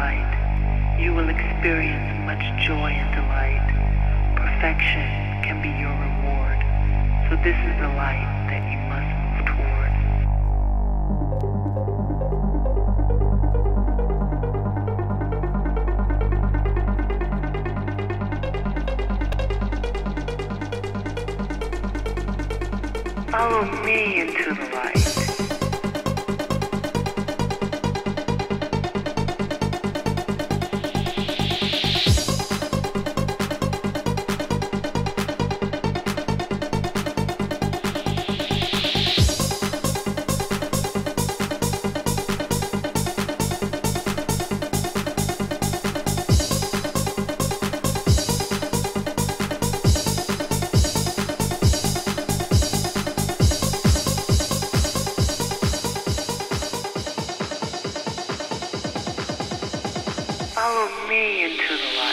right, you will experience much joy and delight. Perfection can be your reward, so this is the light that you must move toward. Follow me into the light. Follow me into the light.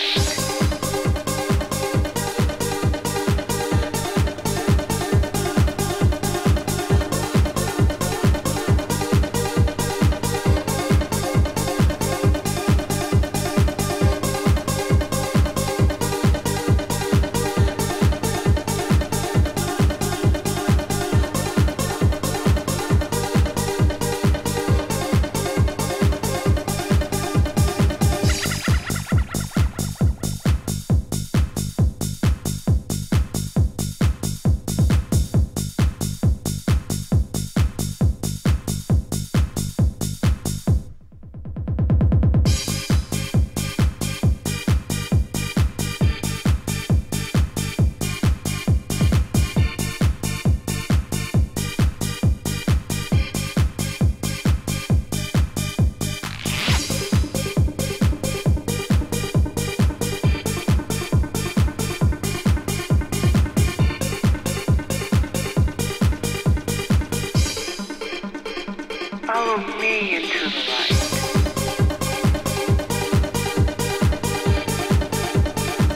Follow me into the light.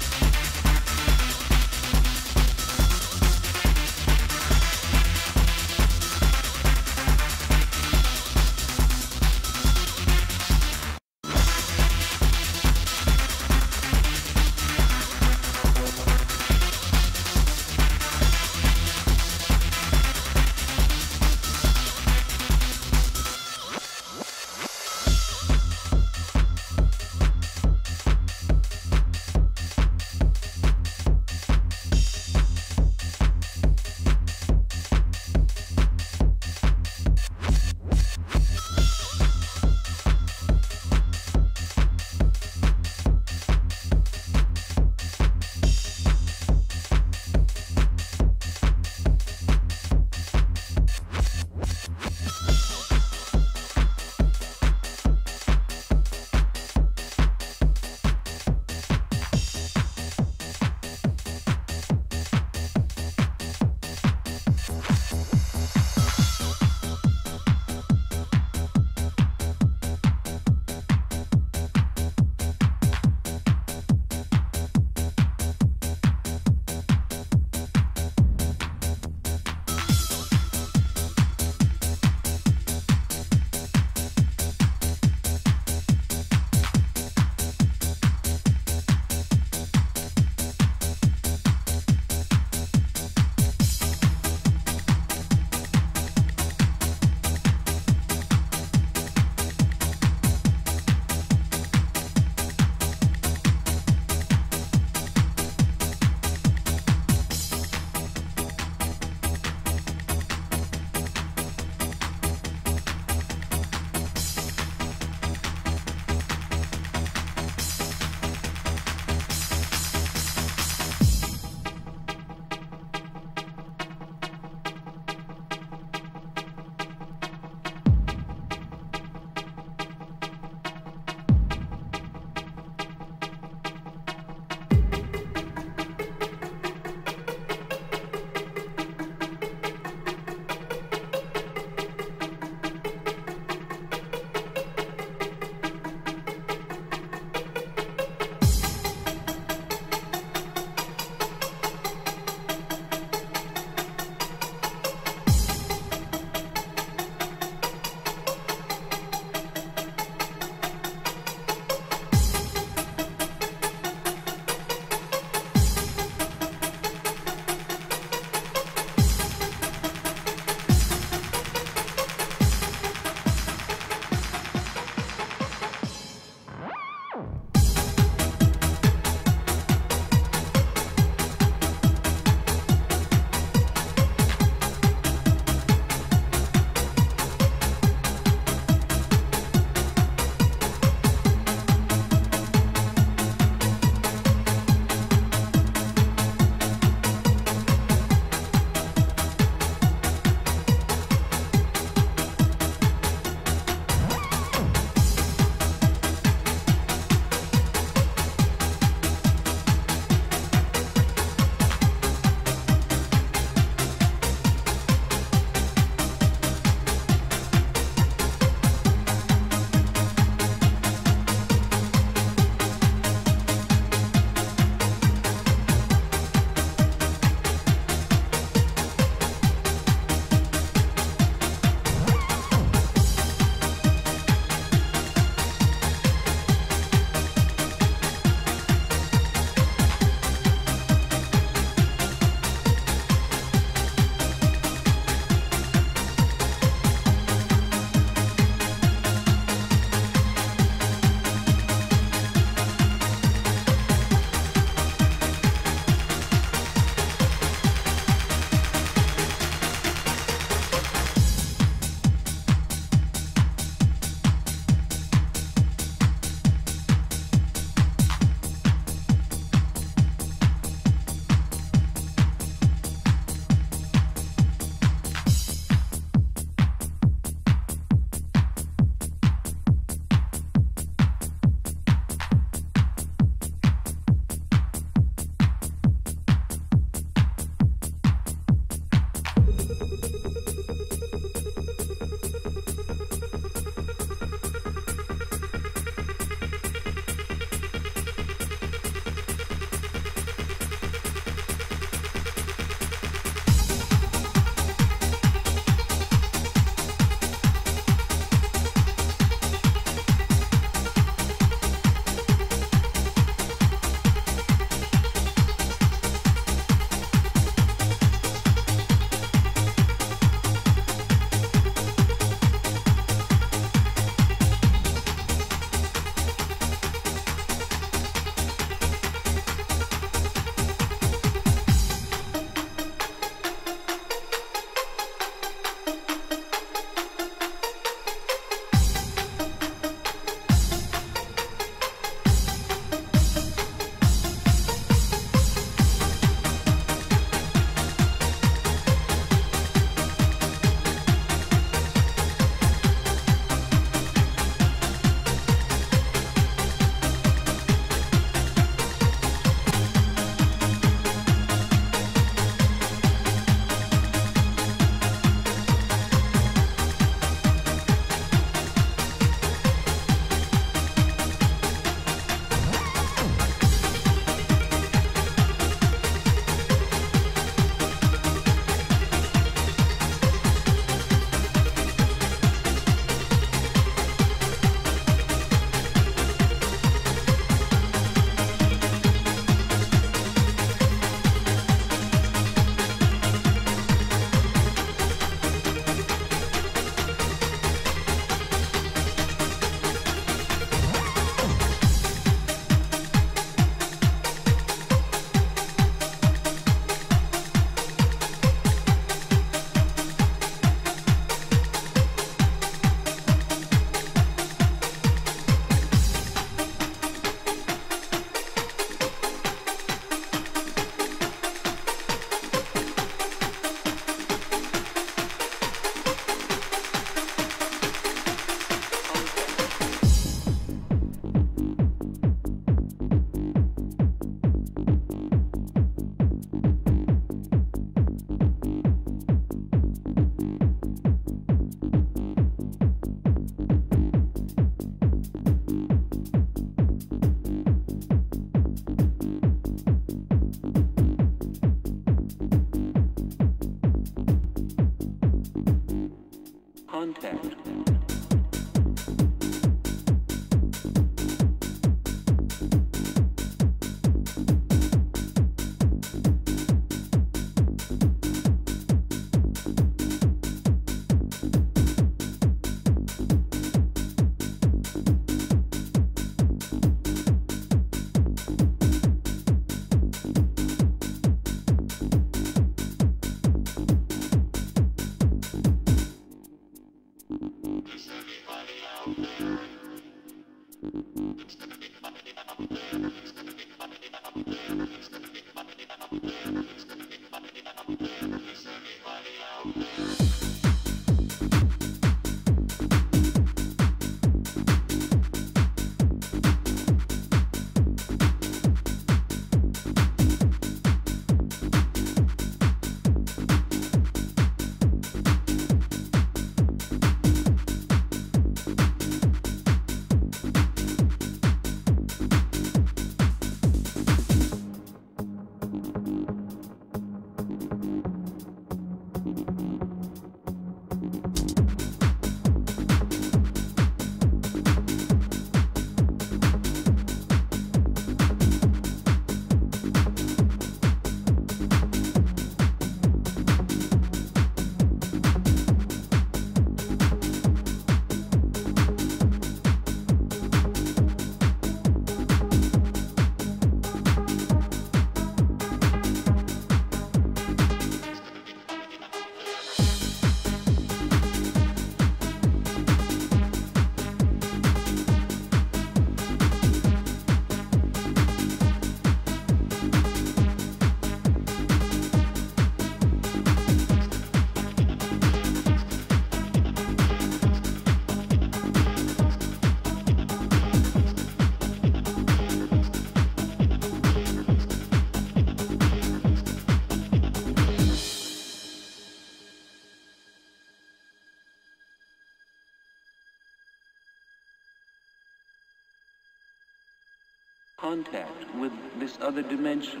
Contact with this other dimension.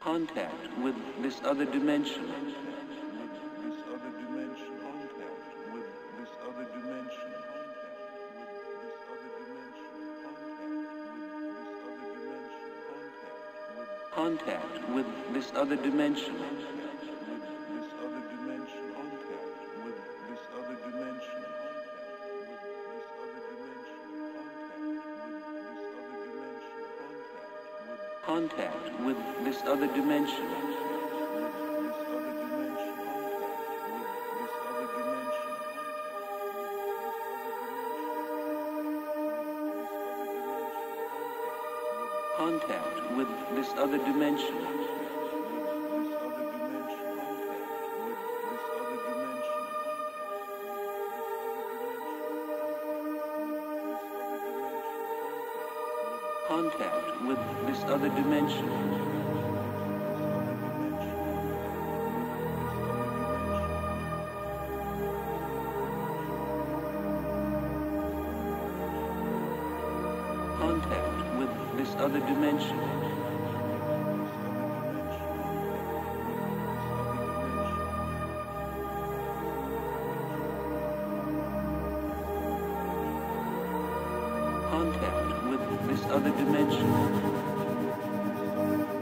Contact with this other dimension. Contact with this other dimension. Contact with this other dimension. Contact with this other dimension. Contact with this other dimension. Contact with this other dimension. Contact with this other dimension. Contact with this other dimension. Contact with this other dimension. Contact with this other dimension. Contact with this other dimension. Other dimension. Contact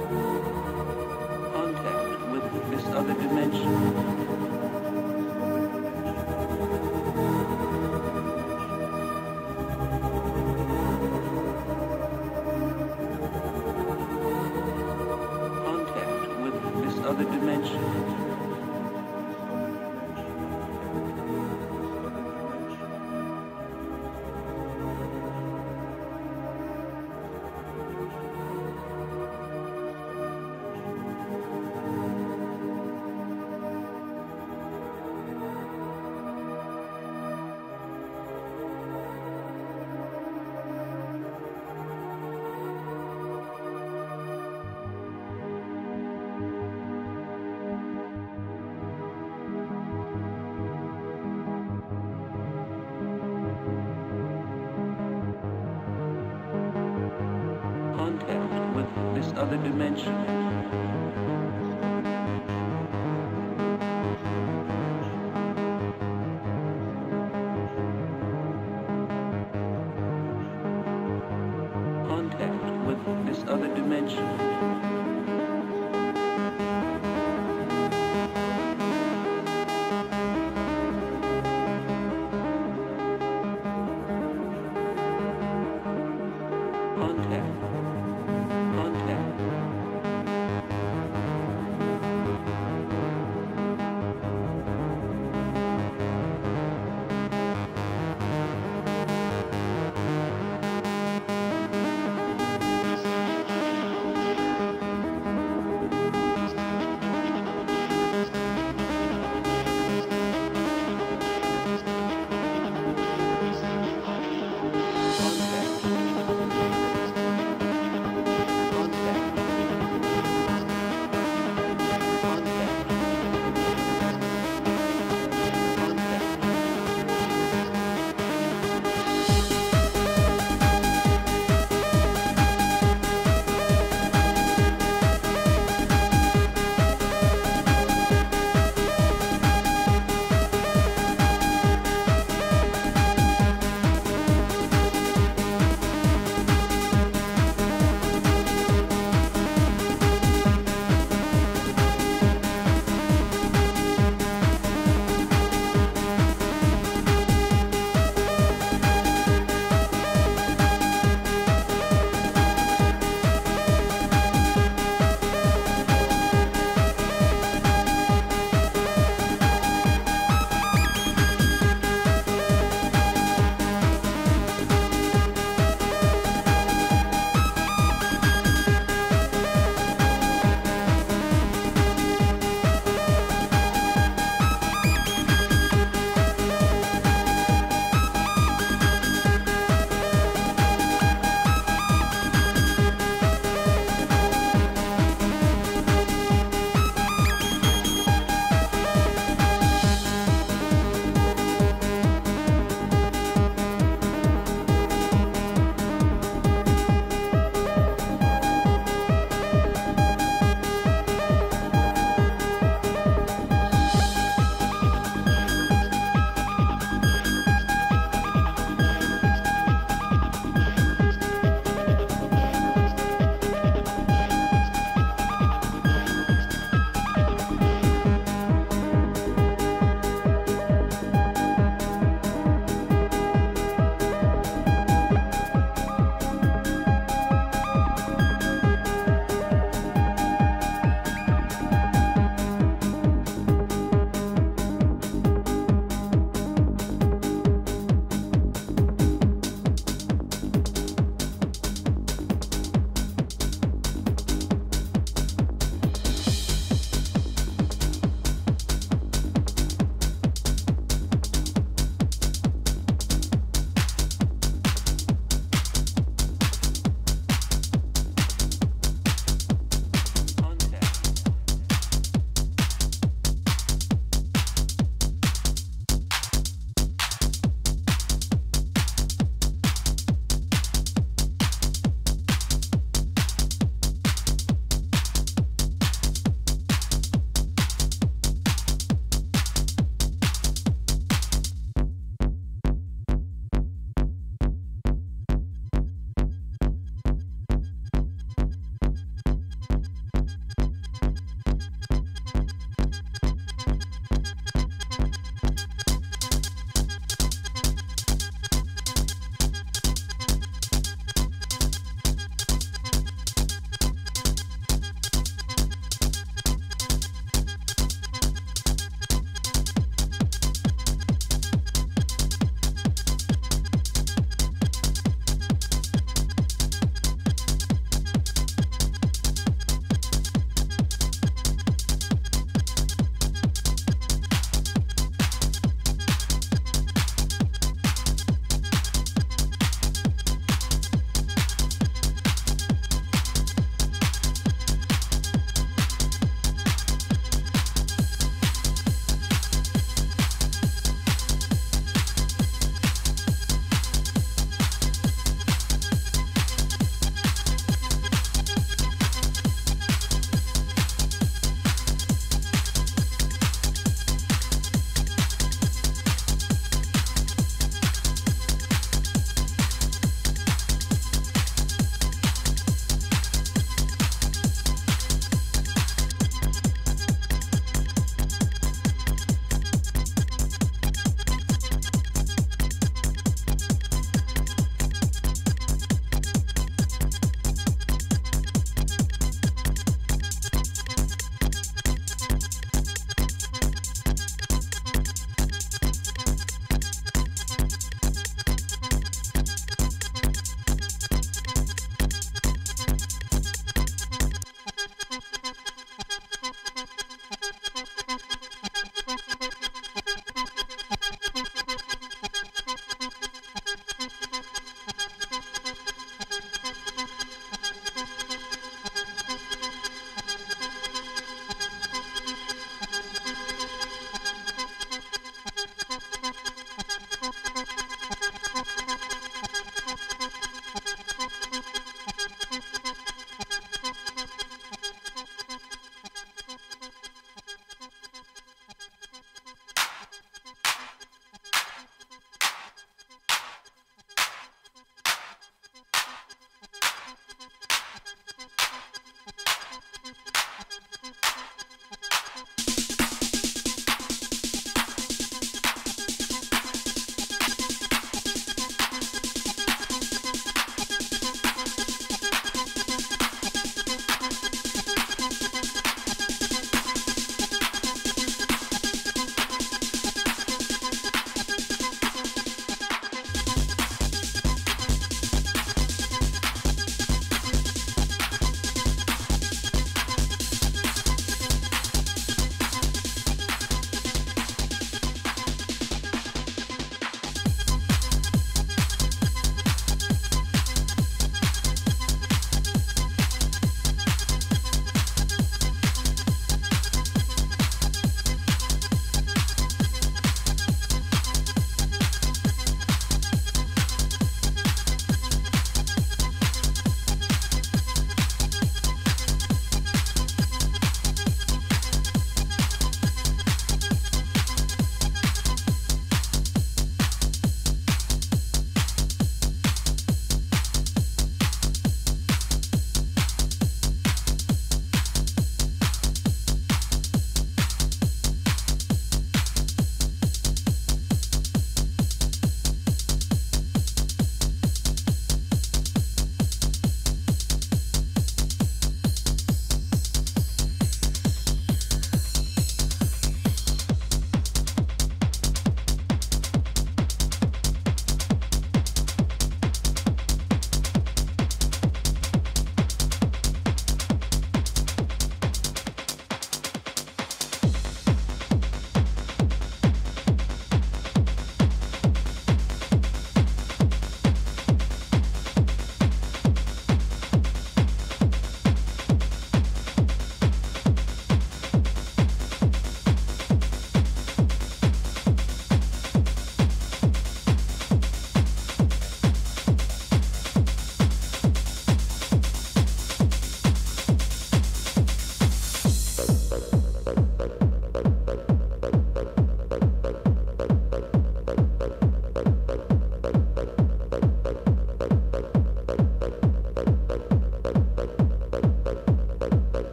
with this other dimension. Other dimension. Contact with this other dimension.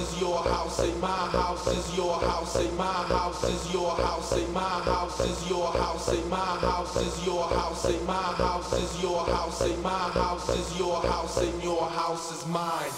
is your house and my house is your house and my house is your house and my house is your house and my house is your house and my house is your house and my house is your house and your house is mine.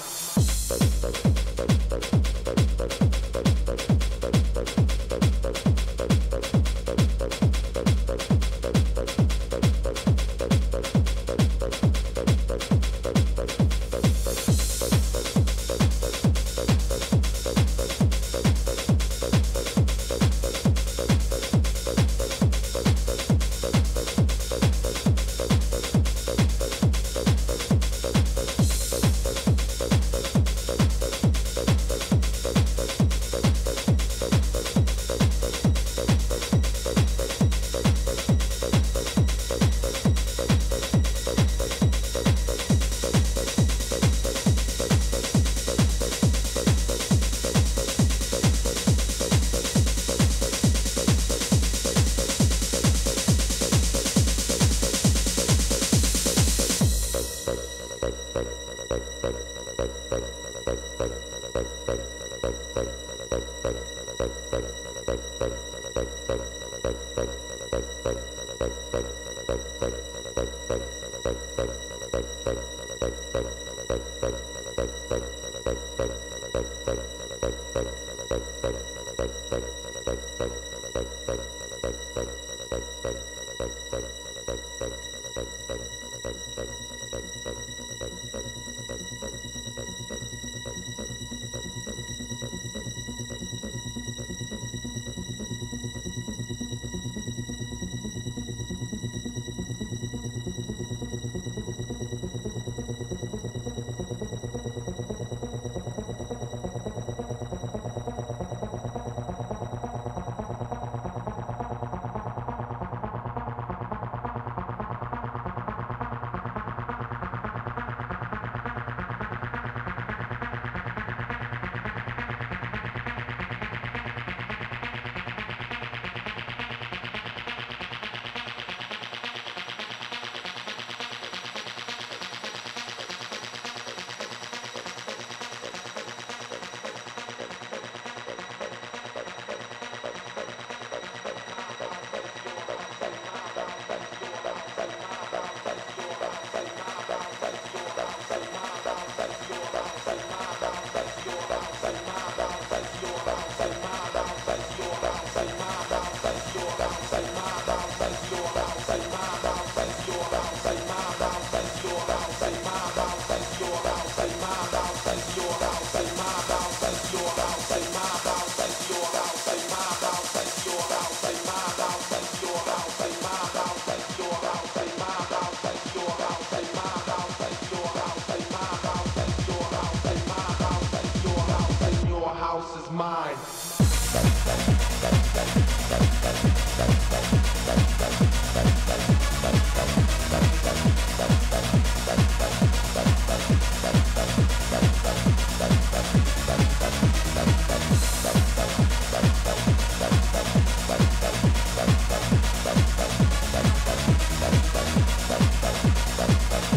Your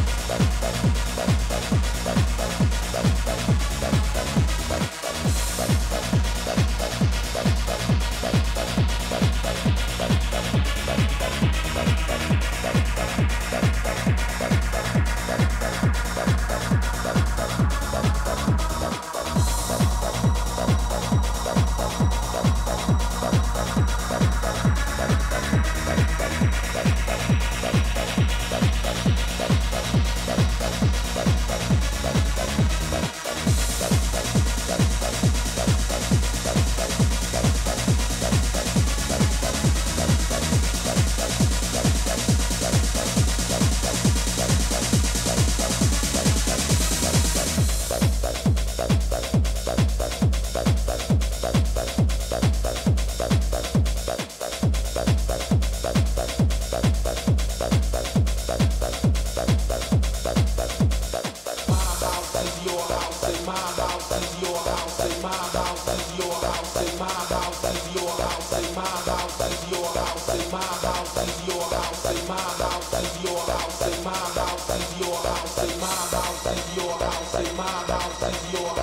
house and my house and your house.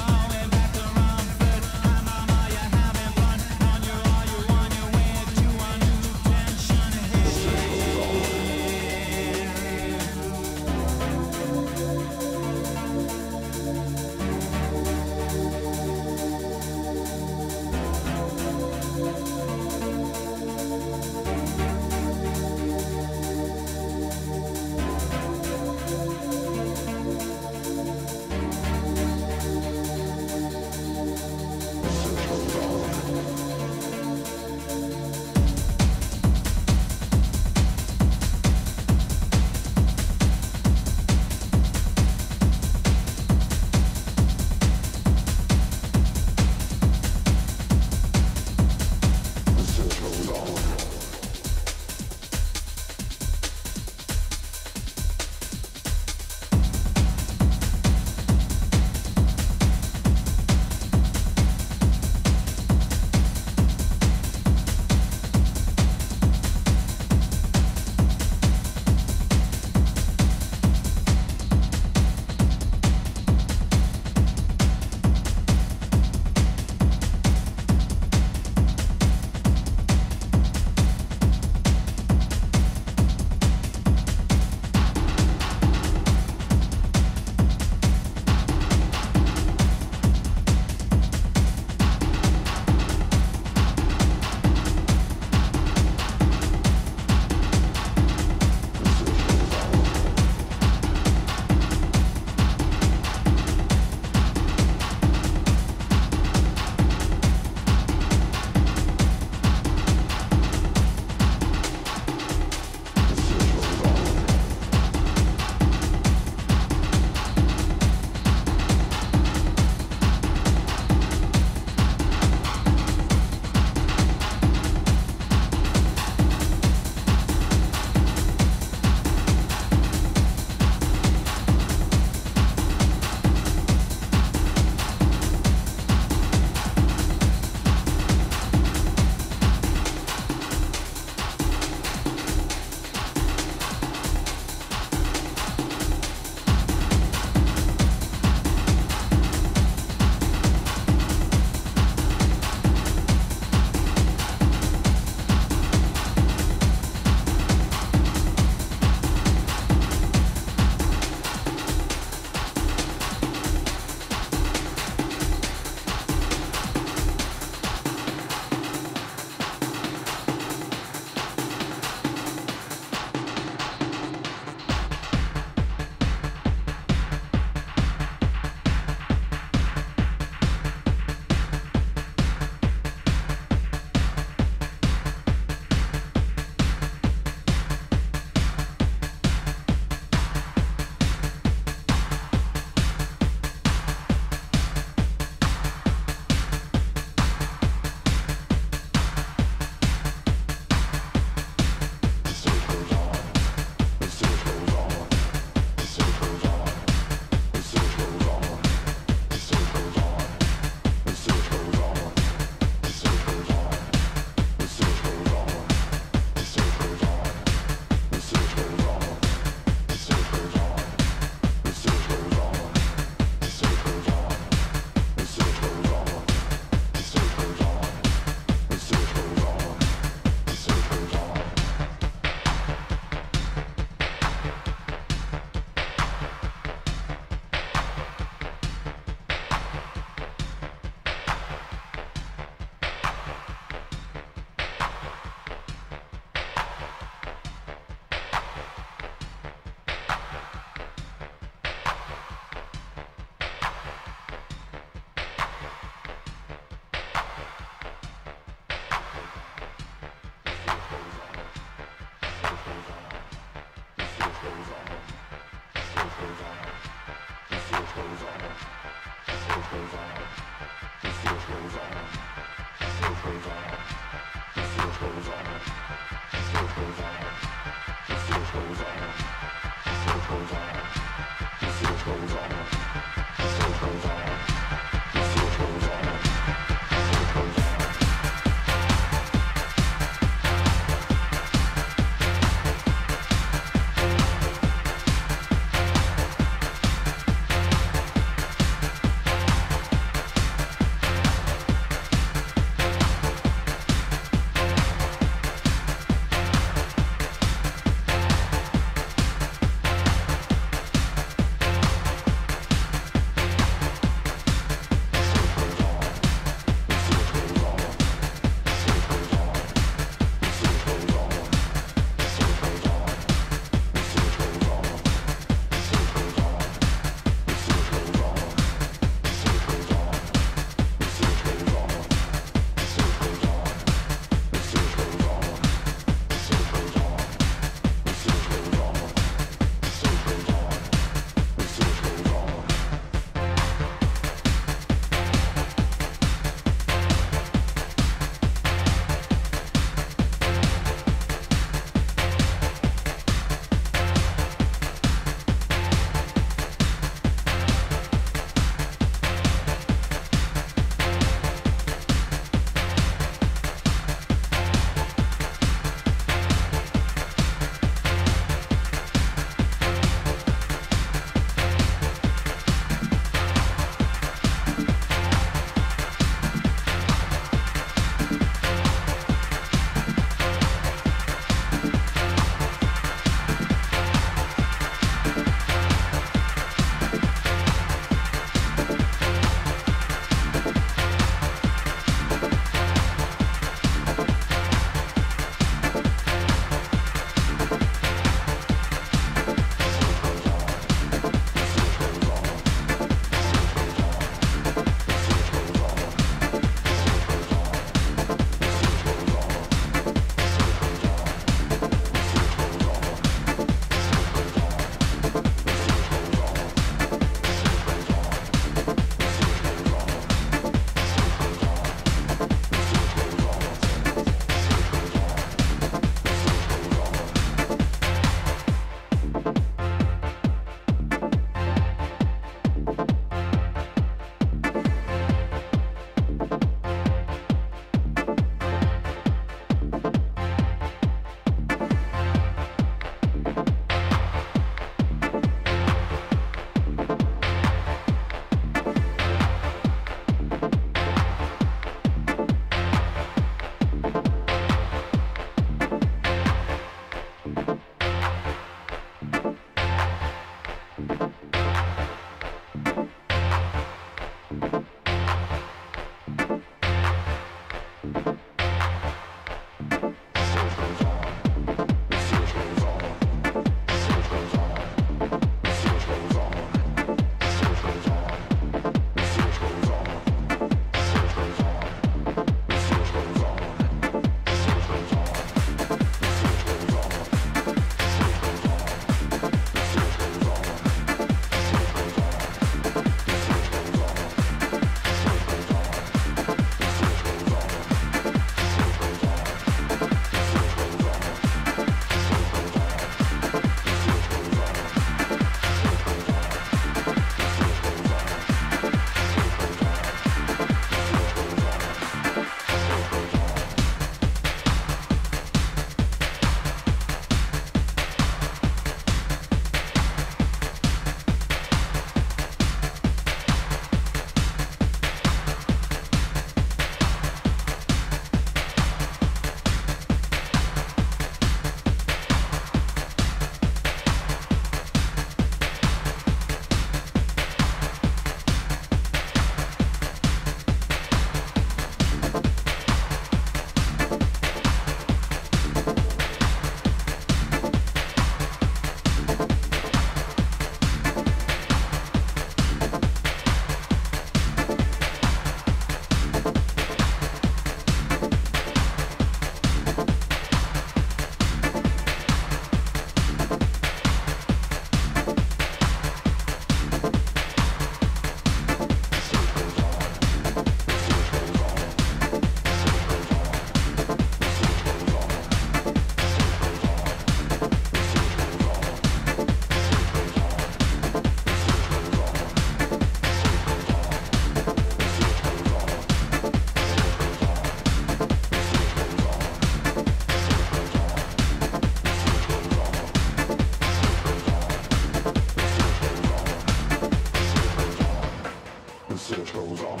goes on,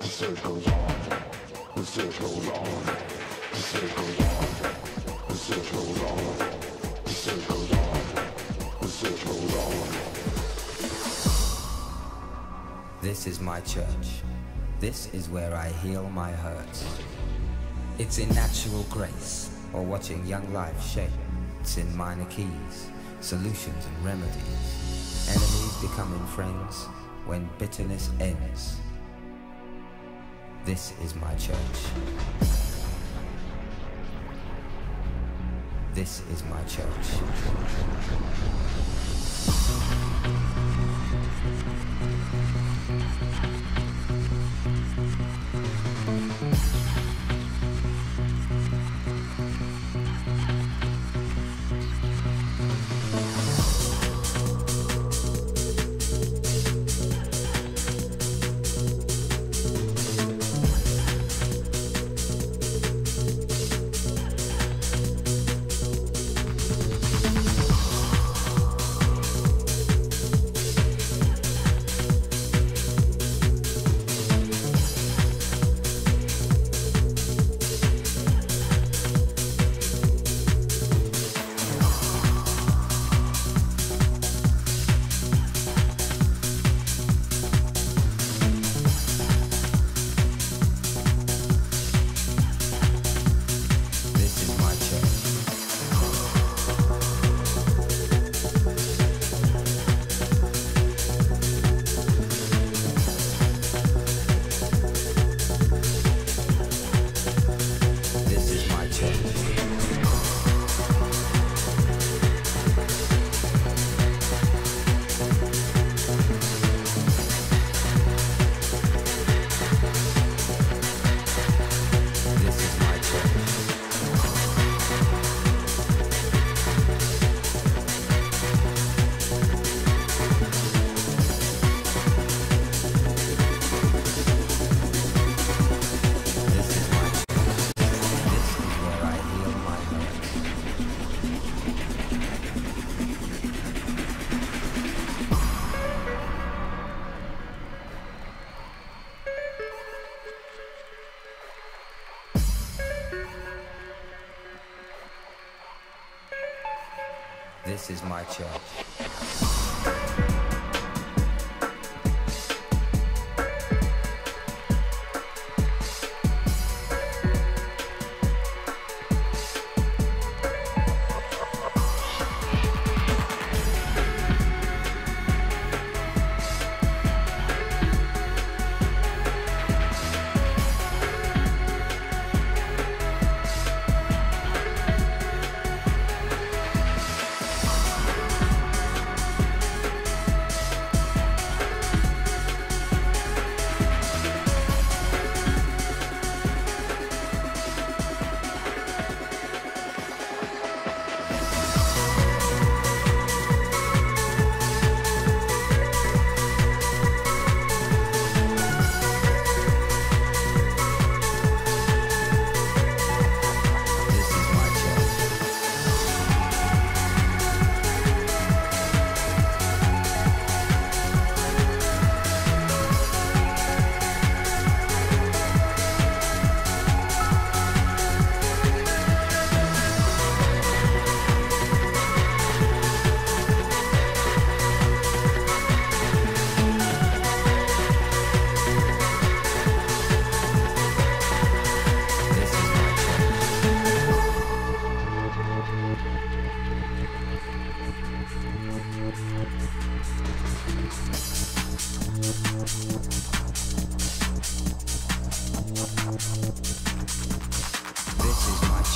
the search goes on, the search goes on, the search goes on, the search goes on, the search goes on, the search goes on. This is my church. This is where I heal my hurts. It's in natural grace, or watching young life shape. It's in minor keys, solutions and remedies. Enemies becoming friends when bitterness ends. This is my church. This is my church. This is my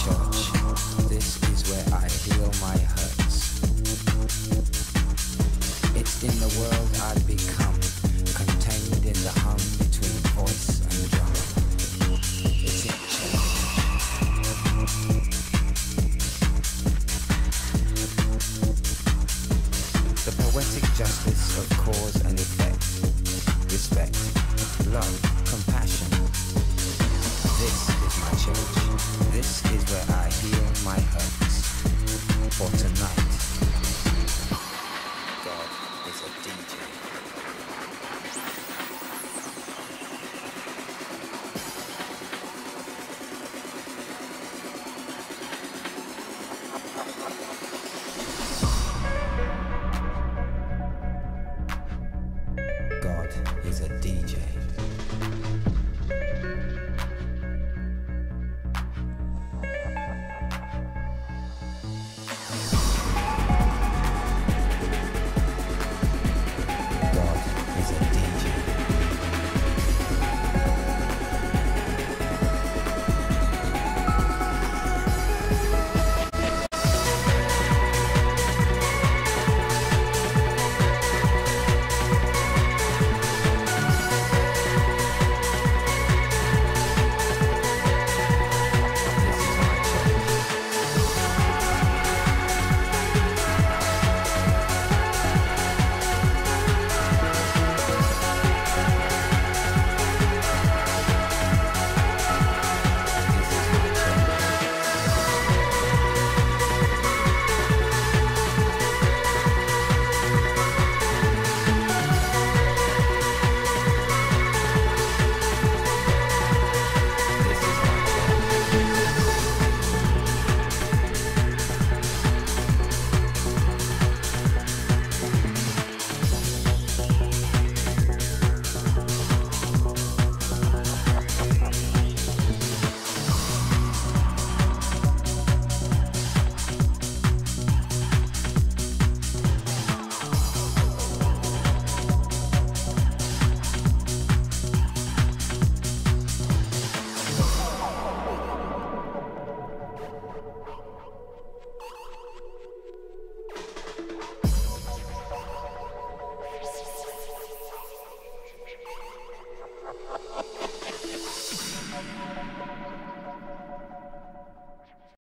church. This is where I heal my hurts for tonight.